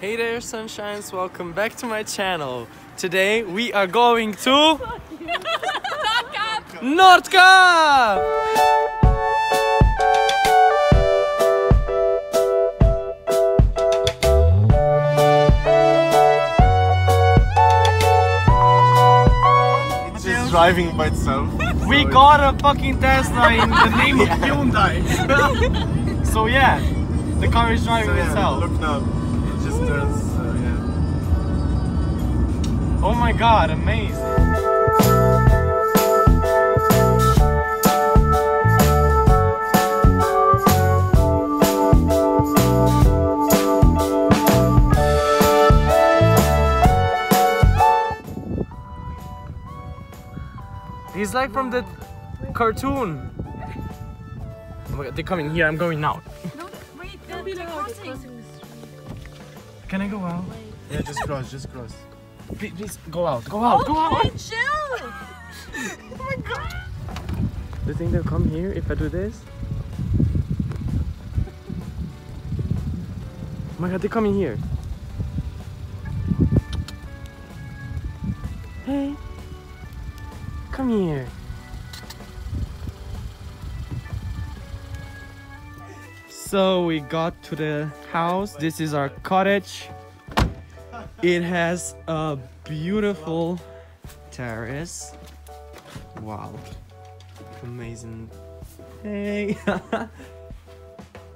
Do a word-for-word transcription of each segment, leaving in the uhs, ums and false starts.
Hey there, sunshines, welcome back to my channel. Today we are going to Nordkapp. Nordkapp! Driving by itself. We got a fucking Tesla in the name yeah. of Hyundai. So yeah, the car is driving so, yeah, itself. Look now, it just turns. So yeah. Oh my god, amazing. He's like from the cartoon. Oh my god, they're coming here, I'm going now. No, wait, they'll be like crossing. Can I go out? Wait. Yeah, just cross, just cross. Please, please go out, go out, okay, go out! Chill! Oh my god! Do you think they'll come here if I do this? Oh my god, they're coming here. Hey! Come here. So we got to the house. This is our cottage. It has a beautiful terrace. Wow. Amazing. Hey.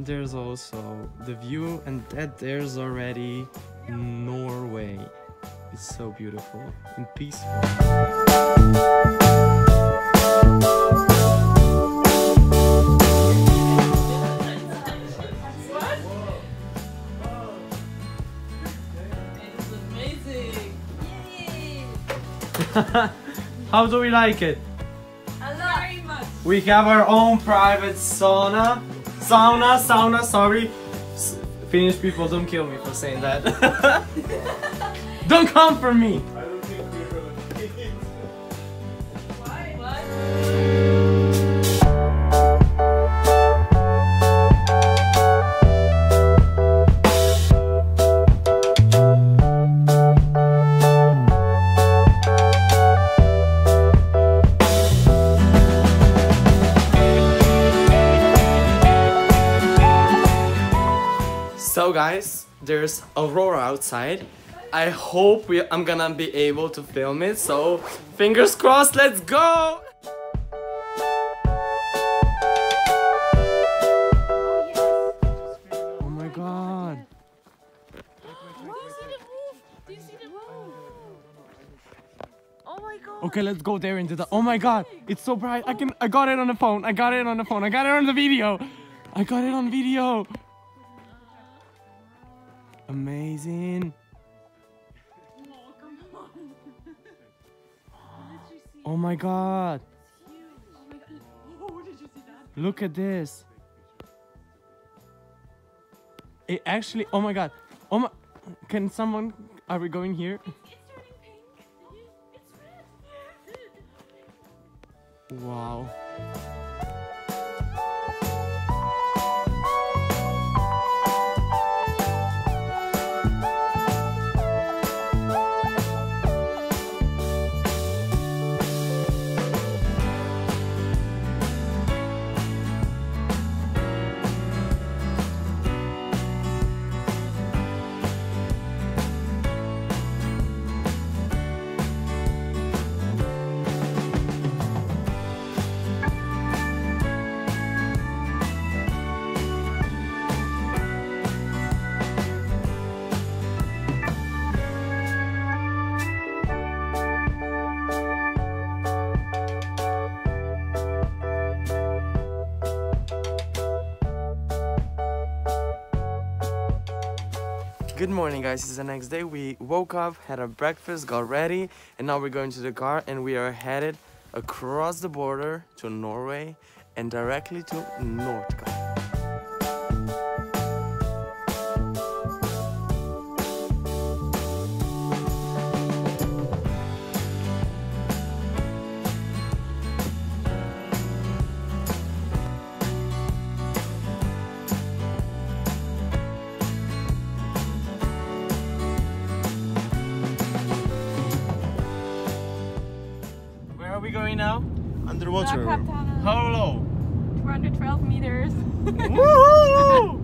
There's also the view, and that there's already Norway. It's so beautiful and peaceful. How do we like it? A lot. Very much. We have our own private sauna. Sauna, sauna, sorry. S Finnish people, don't kill me for saying that. Don't come for me! I don't think we're gonna eat. Why? So guys, there's Aurora outside. I hope we, I'm gonna be able to film it, so fingers crossed, let's go! Oh my god! Okay, let's go there into the... Oh my god, it's so bright! I can, I got it on the phone, I got it on the phone, I got it on the video! I got it on video! Amazing. Oh my god. Look at this. It actually, oh my god. Oh my, can someone, are we going here? Wow. Good morning guys, it's the next day. We woke up, had our breakfast, got ready, and now we're going to the car and we are headed across the border to Norway and directly to Nordkapp. going now? Underwater. How low? two hundred twelve meters. Woohoo!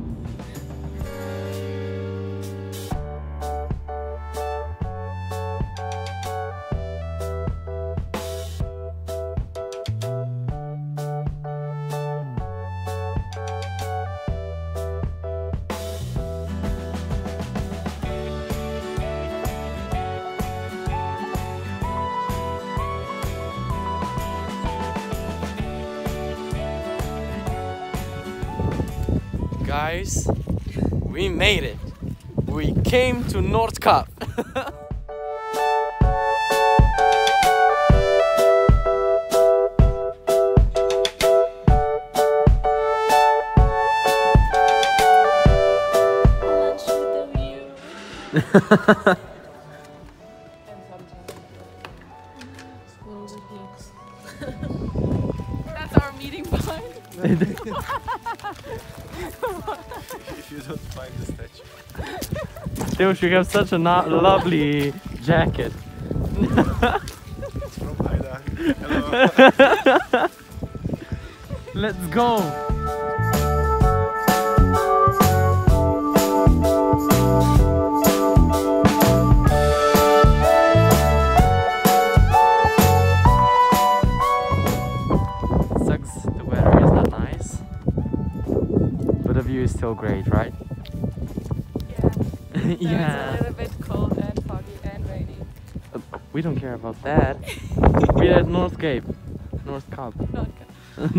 Guys, we made it. We came to Nordkapp. That's our meeting point. If you don't find the statue. Dude, you have such a not lovely jacket. It's from Hyundai. Hello. Let's go. Is still great, right? Yeah. Yeah. It's a little bit cold and foggy and rainy. Uh, we don't care about that. We're at Nordkapp. Nordkapp.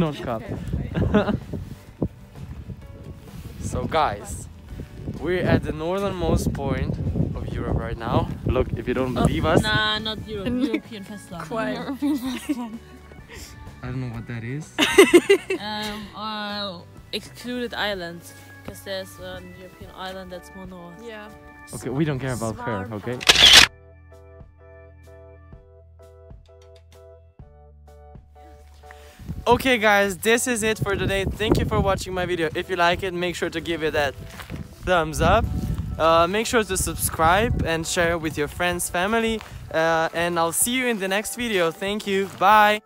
Nordkapp. Nordkapp. So guys, we're at the northernmost point of Europe right now. Look, if you don't believe oh, us. Nah, not Europe. European Tesla. Quite. European Tesla. I don't know what that is. um. Uh, Excluded islands, because there's an European island that's more north. Yeah. Okay, we don't care about her, okay? Okay guys, this is it for today. Thank you for watching my video. If you like it, make sure to give it that thumbs up. Uh, make sure to subscribe and share with your friends, family. Uh, and I'll see you in the next video. Thank you. Bye.